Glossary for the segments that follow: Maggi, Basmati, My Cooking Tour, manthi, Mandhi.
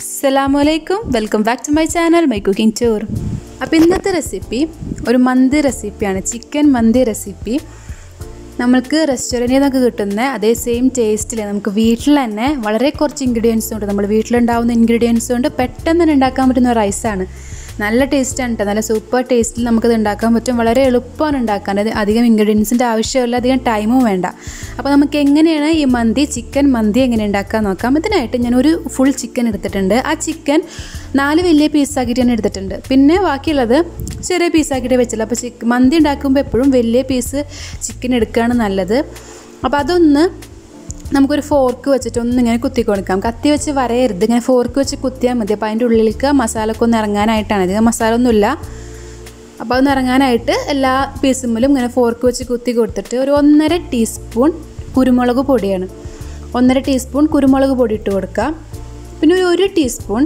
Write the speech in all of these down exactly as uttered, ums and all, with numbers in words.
Assalamu alaikum, welcome back to my channel, My Cooking Tour. Now, this recipe is a Mandhi recipe, a chicken Mandhi recipe. We have a restaurant that is the same taste. We have wheat, we have very few ingredients, we have wheat down ingredients, we have rice. Nalla taste and nalla super taste. നമുക്ക് ഉണ്ടാക്കാൻ പറ്റും വളരെ എളുപ്പമാണ് ഉണ്ടാക്കാൻ അധികം ഇൻഗ്രീഡിയൻസിന്റെ ആവശ്യമില്ല അധികം ടൈമും വേണ്ട അപ്പോൾ നമുക്ക് എങ്ങനെയാണ് ഈ മന്തി ചിക്കൻ മന്തി എങ്ങനെ ഉണ്ടാക്കാൻ നോക്കാം ഇതിനായിട്ട് ഞാൻ ഒരു ഫുൾ ചിക്കൻ എടുത്തിട്ടുണ്ട് ആ ചിക്കൻ നാല് വലിയ പീസ് ആക്കിയിട്ട് ഞാൻ എടുത്തിട്ടുണ്ട് പിന്നെ ബാക്കിയുള്ളത് ചെറിയ പീസ് ആക്കിയിട്ട് വെച്ചില്ല അപ്പോൾ മന്തി ഉണ്ടാക്കുമ്പോൾ എപ്പോഴും വലിയ പീസ് ചിക്കൻ എടുക്കാനാണ് നല്ലത് അപ്പോൾ അതൊന്ന് നമുക്ക് ഒരു ഫോർക്ക് വെച്ചിട്ട് ഒന്ന് ഇങ്ങനെ കുത്തി കൊടുക്കാം കത്തി വെച്ച് വരയരുത് ഇങ്ങനെ ഫോർക്ക് വെച്ച് കുത്തിയാൽ മതി അപ്പോൾ അതിൻ്റെ ഉള്ളിലേക്ക് മസാലക്ക് ഒന്ന് ഇറങ്ങാനായിട്ടാണ് ഇത് മസാല ഒന്നുമില്ല അപ്പോൾ ഒന്ന് ഇറങ്ങാനായിട്ട് എല്ലാ പീസുമ്മിലും ഇങ്ങനെ ഫോർക്ക് വെച്ച് കുത്തി കൊടുത്തിട്ട് ഒരു ഒന്നര ടീസ്പൂൺ കുരുമുളക് പൊടിയാണ് ഒന്നര ടീസ്പൂൺ കുരുമുളക് പൊടി ഇട്ട് കൊടുക്കാം പിന്നെ ഒരു ഒരു ടീസ്പൂൺ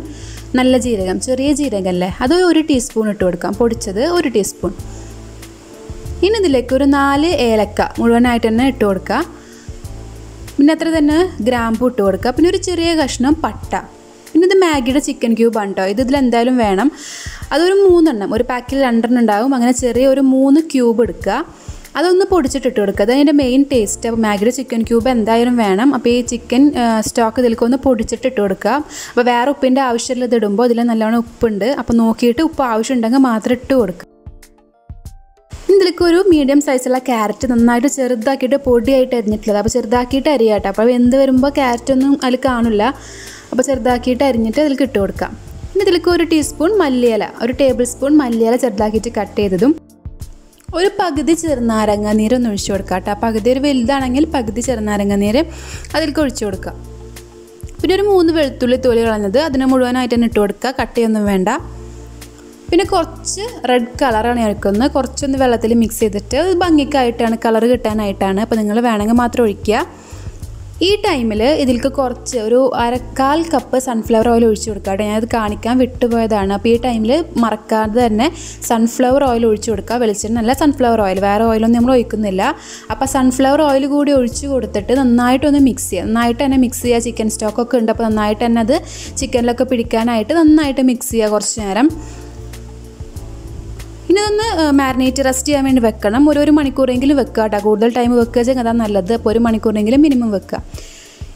നല്ല ജീരകം ചെറിയ ജീരകം അല്ലേ അത് ഒരു ടീസ്പൂൺ ഇട്ട് കൊടുക്കാം പൊടിച്ചത് ഒരു ടീസ്പൂൺ ഇനി ഇതിലേക്ക് ഒരു നാല് ഏലക്ക മുഴുവനായിട്ട് തന്നെ ഇട്ട് കൊടുക്കാം പിന്നെ അത്ര തന്നെ ഗ്രാമ്പൂ ഇട്ട് കൊടുക്കുക പിന്നെ ഒരു ചെറിയ കഷ്ണം പട്ട പിന്നെ ഇത് മാഗിയുടെ ചിക്കൻ ക്യൂബ് ആണ് കേട്ടോ ഇത് ഇതിലെന്തായാലും വേണം അതൊരു മൂന്നെണ്ണം ഒരു പാക്കിൽ രണ്ടെണ്ണം ഉണ്ടാവും അങ്ങനെ ചെറിയ ഒരു മൂന്ന് ക്യൂബ് എടുക്കുക അതൊന്ന് പൊടിച്ചിട്ടിട്ട് കൊടുക്കുക അത് അതിൻ്റെ മെയിൻ ടേസ്റ്റ് അപ്പോൾ മാഗിയുടെ ചിക്കൻ ക്യൂബ് എന്തായാലും വേണം അപ്പോൾ ഈ ചിക്കൻ സ്റ്റോക്ക് ഇതിലേക്ക് ഒന്ന് പൊടിച്ചിട്ടിട്ട് കൊടുക്കുക അപ്പോൾ വേറെ ഉപ്പിൻ്റെ ആവശ്യമില്ല ഇത് ഇടുമ്പോൾ ഇതിൽ നല്ലവണ്ണം ഉപ്പുണ്ട് അപ്പോൾ നോക്കിയിട്ട് ഉപ്പ് ആവശ്യമുണ്ടെങ്കിൽ മാത്രം ഇട്ട് കൊടുക്കുക ഇതിലേക്ക് ഒരു മീഡിയം സൈസുള്ള ക്യാരറ്റ് നന്നായിട്ട് ചെറുതാക്കിയിട്ട് പൊടിയായിട്ട് അരിഞ്ഞിട്ടുള്ളത് അപ്പോൾ ചെറുതാക്കിയിട്ട് അരിയാട്ടോ അപ്പോൾ വെന്ത് വരുമ്പോൾ ക്യാരറ്റൊന്നും അതിൽ കാണില്ല അപ്പോൾ ചെറുതാക്കിയിട്ട് അരിഞ്ഞിട്ട് അതിൽ ഇട്ട് കൊടുക്കാം പിന്നെ ഇതിലേക്ക് ഒരു ടീസ്പൂൺ മല്ലിയില ഒരു ടേബിൾ സ്പൂൺ മല്ലിയില ചെറുതാക്കിയിട്ട് കട്ട് ചെയ്തതും ഒരു പകുതി ചെറുനാരങ്ങ നീര് ഒന്ന് ഒഴിച്ചു കൊടുക്കാം കേട്ടോ പകുതി ഒരു വലുതാണെങ്കിൽ പകുതി ചെറുനാരങ്ങ നീര് അതിലേക്ക് ഒഴിച്ചു കൊടുക്കാം പിന്നെ ഒരു മൂന്ന് വെളുത്തുള്ളി തൊലി കളഞ്ഞത് അതിന് മുഴുവനായിട്ട് തന്നെ ഇട്ട് കൊടുക്കുക കട്ട് ചെയ്യൊന്നും വേണ്ട പിന്നെ കുറച്ച് റെഡ് കളറാണ് എടുക്കുന്നത് കുറച്ചൊന്ന് വെള്ളത്തിൽ മിക്സ് ചെയ്തിട്ട് അത് ഭംഗിക്കായിട്ടാണ് കളർ കിട്ടാനായിട്ടാണ് അപ്പോൾ നിങ്ങൾ വേണമെങ്കിൽ മാത്രം ഒഴിക്കുക ഈ ടൈമിൽ ഇതിലേക്ക് കുറച്ച് ഒരു അരക്കാൽ കപ്പ് സൺഫ്ലവർ ഓയിൽ ഒഴിച്ചു കൊടുക്കുക കേട്ടോ ഞാനത് കാണിക്കാൻ വിട്ടുപോയതാണ് അപ്പോൾ ഈ ടൈമിൽ മറക്കാതെ തന്നെ സൺഫ്ലവർ ഓയിൽ ഒഴിച്ചു കൊടുക്കുക വെളിച്ചെണ്ണയല്ല സൺഫ്ലവർ ഓയിൽ വേറെ ഓയിലൊന്നും നമ്മൾ ഒഴിക്കുന്നില്ല അപ്പോൾ സൺഫ്ലവർ ഓയിൽ കൂടി ഒഴിച്ചു കൊടുത്തിട്ട് നന്നായിട്ടൊന്ന് മിക്സ് ചെയ്യുക നന്നായിട്ട് തന്നെ മിക്സ് ചെയ്യുക ചിക്കൻ സ്റ്റോക്കൊക്കെ ഉണ്ട് അപ്പോൾ നന്നായിട്ട് തന്നെ അത് ചിക്കനിലൊക്കെ പിടിക്കാനായിട്ട് നന്നായിട്ട് മിക്സ് ചെയ്യുക കുറച്ച് നേരം ഇനി ഇതൊന്ന് മാരിനേറ്റ് റെസ്റ്റ് ചെയ്യാൻ വേണ്ടി വെക്കണം ഒരു ഒരു മണിക്കൂറെങ്കിലും വെക്കുക കേട്ടോ കൂടുതൽ ടൈം വെക്കുക ചെയ്യും അതാണ് നല്ലത് അപ്പോൾ ഒരു മണിക്കൂറെങ്കിലും മിനിമം വെക്കുക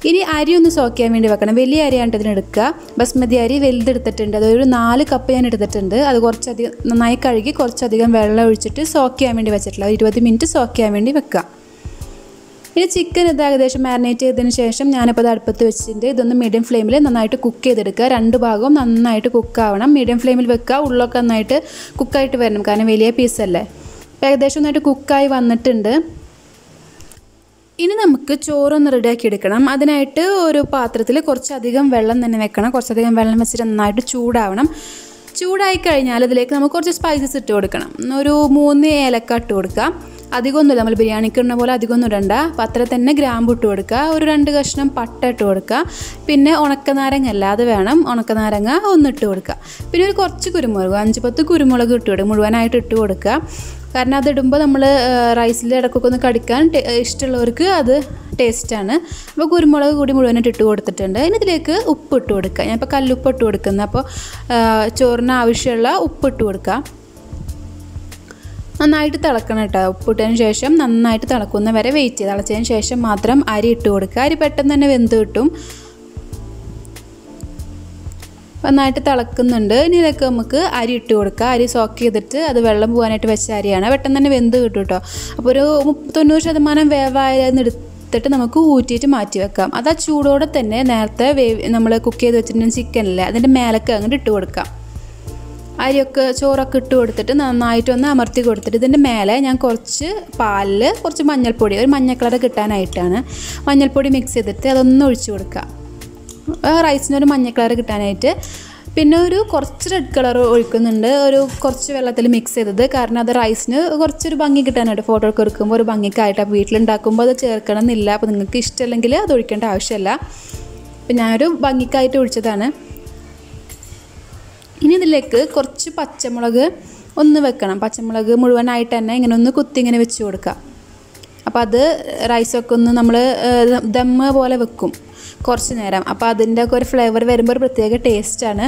ഇനി അരി ഒന്ന് സോക്ക് ചെയ്യാൻ വേണ്ടി വെക്കണം വലിയ അരിയാണ് ഇതിനെടുക്കുക ബസ്മതി അരി വലുതെടുത്തിട്ടുണ്ട് അതൊരു നാല് കപ്പ് ഞാൻ എടുത്തിട്ടുണ്ട് അത് കുറച്ചധികം നന്നായി കഴുകി കുറച്ചധികം വെള്ളം ഒഴിച്ചിട്ട് സോക്ക് ചെയ്യാൻ വേണ്ടി വെച്ചിട്ടുള്ള ഇരുപത് മിനിറ്റ് സോക്ക് ചെയ്യാൻ വേണ്ടി വെക്കുക ഇനി ചിക്കൻ ഇത് ഏകദേശം മാരിനേറ്റ് ചെയ്തതിന് ശേഷം ഞാനിപ്പോൾ അത് അടുപ്പത്ത് വെച്ചിട്ടുണ്ട് ഇതൊന്ന് മീഡിയം ഫ്ലെയിമിൽ നന്നായിട്ട് കുക്ക് ചെയ്തെടുക്കുക രണ്ട് ഭാഗവും നന്നായിട്ട് കുക്കാവണം മീഡിയം ഫ്ലെയിമിൽ വെക്കുക ഉള്ളൊക്കെ നന്നായിട്ട് കുക്കായിട്ട് വരണം കാരണം വലിയ പീസല്ലേ അപ്പോൾ ഏകദേശം നന്നായിട്ട് കുക്കായി വന്നിട്ടുണ്ട് ഇനി നമുക്ക് ചോറൊന്ന് റെഡിയാക്കി എടുക്കണം അതിനായിട്ട് ഒരു പാത്രത്തിൽ കുറച്ചധികം വെള്ളം തന്നെ വെക്കണം കുറച്ചധികം വെള്ളം വെച്ചിട്ട് നന്നായിട്ട് ചൂടാവണം ചൂടായി കഴിഞ്ഞാൽ ഇതിലേക്ക് നമുക്ക് കുറച്ച് സ്പൈസസ് ഇട്ട് കൊടുക്കണം ഒരു മൂന്ന് ഏലക്ക ഇട്ട് കൊടുക്കുക അധികമൊന്നുമില്ല നമ്മൾ ബിരിയാണിക്ക് ഇടുന്ന പോലെ അധികമൊന്നും ഇടണ്ട അപ്പോൾ അത്ര തന്നെ ഗ്രാമ്പു ഇട്ട് കൊടുക്കുക ഒരു രണ്ട് കഷ്ണം പട്ട ഇട്ട് കൊടുക്കുക പിന്നെ ഉണക്കനാരങ്ങ അല്ലാതെ വേണം ഉണക്കനാരങ്ങ ഒന്നിട്ട് കൊടുക്കുക പിന്നെ ഒരു കുറച്ച് കുരുമുളക് അഞ്ച് പത്ത് കുരുമുളക് ഇട്ട് കൊടുക്കുക മുഴുവനായിട്ട് ഇട്ട് കൊടുക്കുക കാരണം അതിടുമ്പോൾ നമ്മൾ റൈസിൽ ഇടക്കൊക്കെ ഒന്ന് കടിക്കാൻ ഇഷ്ടമുള്ളവർക്ക് അത് ടേസ്റ്റാണ് അപ്പോൾ കുരുമുളക് കൂടി മുഴുവനായിട്ട് ഇട്ട് കൊടുത്തിട്ടുണ്ട് ഇനി ഇതിലേക്ക് ഉപ്പ് ഇട്ട് കൊടുക്കുക ഞാനിപ്പോൾ കല്ലുപ്പ് ഇട്ട് കൊടുക്കുന്നത് അപ്പോൾ ചോറിന് ആവശ്യമുള്ള ഉപ്പ് ഇട്ട് കൊടുക്കുക നന്നായിട്ട് തിളക്കണം കേട്ടോ ഉപ്പിട്ടതിന് ശേഷം നന്നായിട്ട് തിളക്കുന്ന വരെ വെയിറ്റ് ചെയ്ത് തിളച്ചതിന് ശേഷം മാത്രം അരി ഇട്ട് കൊടുക്കുക അരി പെട്ടെന്ന് തന്നെ വെന്ത് കിട്ടും നന്നായിട്ട് തിളക്കുന്നുണ്ട് ഇനി ഇതൊക്കെ നമുക്ക് അരി ഇട്ട് കൊടുക്കുക അരി സോക്ക് ചെയ്തിട്ട് അത് വെള്ളം പോകാനായിട്ട് വെച്ച അരിയാണ് പെട്ടെന്ന് തന്നെ വെന്ത് കിട്ടും കേട്ടോ അപ്പോൾ ഒരു തൊണ്ണൂറ് ശതമാനം വേവായെന്ന് എടുത്തിട്ട് നമുക്ക് ഊറ്റിയിട്ട് മാറ്റി വെക്കാം അത് ആ ചൂടോടെ തന്നെ നേരത്തെ വേവ് നമ്മൾ കുക്ക് ചെയ്ത് വെച്ചിട്ടുണ്ടെങ്കിൽ ചിക്കനില്ലേ അതിൻ്റെ മേലൊക്കെ അങ്ങോട്ട് ഇട്ട് കൊടുക്കാം അരിയൊക്കെ ചോറൊക്കെ ഇട്ട് കൊടുത്തിട്ട് നന്നായിട്ടൊന്ന് അമർത്തി കൊടുത്തിട്ട് ഇതിൻ്റെ മേലെ ഞാൻ കുറച്ച് പാലിൽ കുറച്ച് മഞ്ഞൾപ്പൊടി ഒരു മഞ്ഞ കളർ കിട്ടാനായിട്ടാണ് മഞ്ഞൾപ്പൊടി മിക്സ് ചെയ്തിട്ട് അതൊന്ന് ഒഴിച്ചു കൊടുക്കുക റൈസിനൊരു മഞ്ഞ കളർ കിട്ടാനായിട്ട് പിന്നെ ഒരു കുറച്ച് റെഡ് കളർ ഒഴിക്കുന്നുണ്ട് ഒരു കുറച്ച് വെള്ളത്തിൽ മിക്സ് ചെയ്തത് കാരണം അത് റൈസിന് കുറച്ചൊരു ഭംഗി കിട്ടാനായിട്ട് ഫോട്ടോ ഒക്കെ എടുക്കുമ്പോൾ ഒരു ഭംഗിക്കായിട്ട് അപ്പോൾ വീട്ടിലുണ്ടാക്കുമ്പോൾ അത് ചേർക്കണം എന്നില്ല അപ്പോൾ നിങ്ങൾക്ക് ഇഷ്ടമല്ലെങ്കിൽ അത് ഒഴിക്കേണ്ട ആവശ്യമില്ല അപ്പം ഞാനൊരു ഭംഗിക്കായിട്ട് ഒഴിച്ചതാണ് ഇനി ഇതിലേക്ക് കുറച്ച് പച്ചമുളക് ഒന്ന് വെക്കണം പച്ചമുളക് മുഴുവനായിട്ട് തന്നെ ഇങ്ങനെ ഒന്ന് കുത്തി ഇങ്ങനെ വെച്ച് കൊടുക്കുക അപ്പോൾ അത് റൈസൊക്കെ ഒന്ന് നമ്മൾ ദമ്മ പോലെ വെക്കും കുറച്ച് നേരം അപ്പോൾ അതിൻ്റെ ഒക്കെ ഒരു ഫ്ലേവർ വരുമ്പോൾ പ്രത്യേക ടേസ്റ്റാണ്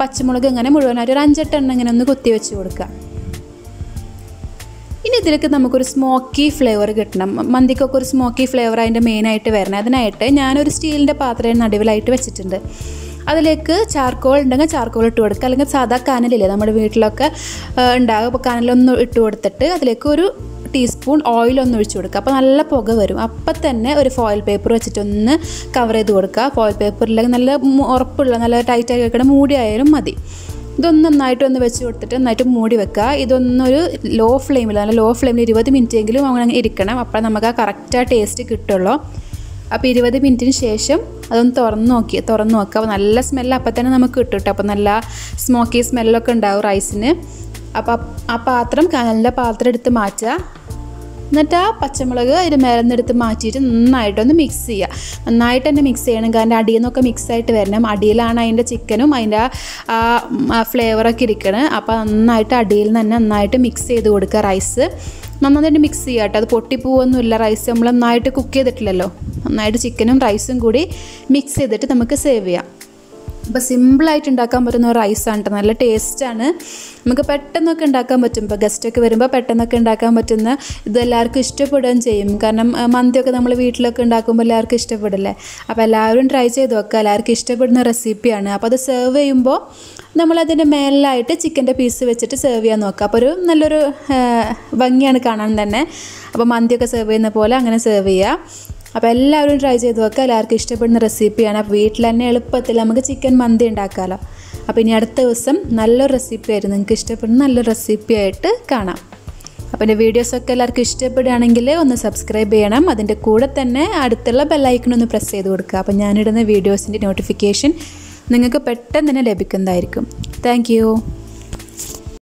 പച്ചമുളക് ഇങ്ങനെ മുഴുവനായിട്ട് ഒരു അഞ്ചെട്ടെണ്ണം ഇങ്ങനെ ഒന്ന് കൊത്തി വെച്ച് കൊടുക്കുക ഇനി ഇതിലേക്ക് നമുക്കൊരു സ്മോക്കി ഫ്ലേവർ കിട്ടണം മന്തിക്കൊക്കെ ഒരു സ്മോക്കി ഫ്ലേവർ അതിൻ്റെ മെയിനായിട്ട് വരണം അതിനായിട്ട് ഞാനൊരു സ്റ്റീലിൻ്റെ പാത്രം നടുവിലായിട്ട് വെച്ചിട്ടുണ്ട് അതിലേക്ക് ചാർക്കോൾ ഉണ്ടെങ്കിൽ ചാർക്കോൾ ഇട്ട് കൊടുക്കുക അല്ലെങ്കിൽ സാധാ കനലില്ലേ നമ്മുടെ വീട്ടിലൊക്കെ ഉണ്ടാകും അപ്പോൾ കനലൊന്ന് ഇട്ട് കൊടുത്തിട്ട് അതിലേക്ക് ഒരു ടീസ്പൂൺ ഓയിലൊന്ന് ഒഴിച്ച് കൊടുക്കുക അപ്പോൾ നല്ല പുക വരും അപ്പം തന്നെ ഒരു ഫോയിൽ പേപ്പർ വെച്ചിട്ടൊന്ന് കവർ ചെയ്ത് കൊടുക്കുക ഫോയിൽ പേപ്പറിലേക്ക് നല്ല ഉറപ്പുള്ള നല്ല ടൈറ്റായി വെക്കണം മൂടി ആയാലും മതി ഇതൊന്ന് നന്നായിട്ടൊന്ന് വെച്ച് കൊടുത്തിട്ട് നന്നായിട്ട് മൂടി വെക്കുക ഇതൊന്നൊരു ലോ ഫ്ലെയിമിൽ നല്ല ലോ ഫ്ലെയിമിൽ ഇരുപത് മിനിറ്റ് എങ്കിലും അങ്ങനെ ഇരിക്കണം അപ്പോൾ നമുക്ക് ആ കറക്റ്റ് ആ ടേസ്റ്റ് കിട്ടുള്ളൂ അപ്പോൾ ഇരുപത് മിനിറ്റിന് ശേഷം അതൊന്ന് തുറന്ന് നോക്കി തുറന്ന് നോക്കുക അപ്പോൾ നല്ല സ്മെല്ല് അപ്പം തന്നെ നമുക്ക് കിട്ടും കേട്ടോ അപ്പോൾ നല്ല സ്മോക്കി സ്മെല്ലൊക്കെ ഉണ്ടാവും റൈസിന് അപ്പോൾ ആ പാത്രം കനലിൻ്റെ പാത്രം എടുത്ത് മാറ്റുക എന്നിട്ട് ആ പച്ചമുളക് അതിൻ്റെ മേലെന്നെടുത്ത് മാറ്റിയിട്ട് നന്നായിട്ടൊന്ന് മിക്സ് ചെയ്യുക നന്നായിട്ട് തന്നെ മിക്സ് ചെയ്യണം കാരണം അടിയിൽ നിന്നൊക്കെ മിക്സായിട്ട് വരണം അടിയിലാണ് അതിൻ്റെ ചിക്കനും അതിൻ്റെ ആ ഫ്ലേവറൊക്കെ ഇരിക്കണം അപ്പോൾ നന്നായിട്ട് അടിയിൽ നിന്ന് തന്നെ നന്നായിട്ട് മിക്സ് ചെയ്ത് കൊടുക്കുക റൈസ് നന്നായിട്ട് മിക്സ് ചെയ്യുക കേട്ടോ അത് പൊട്ടിപ്പോവൊന്നുമില്ല റൈസ് നമ്മൾ നന്നായിട്ട് കുക്ക് ചെയ്തിട്ടില്ലല്ലോ നന്നായിട്ട് ചിക്കനും റൈസും കൂടി മിക്സ് ചെയ്തിട്ട് നമുക്ക് സേവ് ചെയ്യാം അപ്പോൾ സിമ്പിളായിട്ട് ഉണ്ടാക്കാൻ പറ്റുന്ന ഒരു റൈസാണ് കേട്ടോ നല്ല ടേസ്റ്റാണ് നമുക്ക് പെട്ടെന്നൊക്കെ ഉണ്ടാക്കാൻ പറ്റും ഇപ്പോൾ ഗസ്റ്റൊക്കെ വരുമ്പോൾ പെട്ടെന്നൊക്കെ ഉണ്ടാക്കാൻ പറ്റുന്ന ഇതെല്ലാവർക്കും ഇഷ്ടപ്പെടുകയും ചെയ്യും കാരണം മന്തിയൊക്കെ നമ്മൾ വീട്ടിലൊക്കെ ഉണ്ടാക്കുമ്പോൾ എല്ലാവർക്കും ഇഷ്ടപ്പെടില്ലേ അപ്പോൾ എല്ലാവരും ട്രൈ ചെയ്ത് നോക്കുക എല്ലാവർക്കും ഇഷ്ടപ്പെടുന്ന റെസിപ്പിയാണ് അപ്പോൾ അത് സെർവ് ചെയ്യുമ്പോൾ നമ്മളതിൻ്റെ മേലായിട്ട് ചിക്കൻ്റെ പീസ് വെച്ചിട്ട് സെർവ് ചെയ്യാൻ നോക്കുക അപ്പോൾ ഒരു നല്ലൊരു ഭംഗിയാണ് കാണാൻ തന്നെ അപ്പോൾ മന്തിയൊക്കെ സെർവ് ചെയ്യുന്ന പോലെ അങ്ങനെ സെർവ് ചെയ്യുക അപ്പോൾ എല്ലാവരും ട്രൈ ചെയ്ത് നോക്കുക എല്ലാവർക്കും ഇഷ്ടപ്പെടുന്ന റെസിപ്പിയാണ് അപ്പോൾ വീട്ടിൽ തന്നെ എളുപ്പത്തിൽ നമുക്ക് ചിക്കൻ മന്തി ഉണ്ടാക്കാമല്ലോ അപ്പോൾ ഇനി അടുത്ത ദിവസം നല്ലൊരു റെസിപ്പി ആയിരുന്നു നിങ്ങൾക്ക് ഇഷ്ടപ്പെടുന്ന നല്ലൊരു റെസിപ്പിയായിട്ട് കാണാം അപ്പോൾ എൻ്റെ വീഡിയോസൊക്കെ എല്ലാവർക്കും ഇഷ്ടപ്പെടുകയാണെങ്കിൽ ഒന്ന് സബ്സ്ക്രൈബ് ചെയ്യണം അതിൻ്റെ കൂടെ തന്നെ അടുത്തുള്ള ബെല്ലൈക്കണൊന്ന് പ്രസ് ചെയ്ത് കൊടുക്കുക അപ്പോൾ ഞാനിടുന്ന വീഡിയോസിൻ്റെ നോട്ടിഫിക്കേഷൻ നിങ്ങൾക്ക് പെട്ടെന്ന് തന്നെ ലഭിക്കുന്നതായിരിക്കും താങ്ക് യു.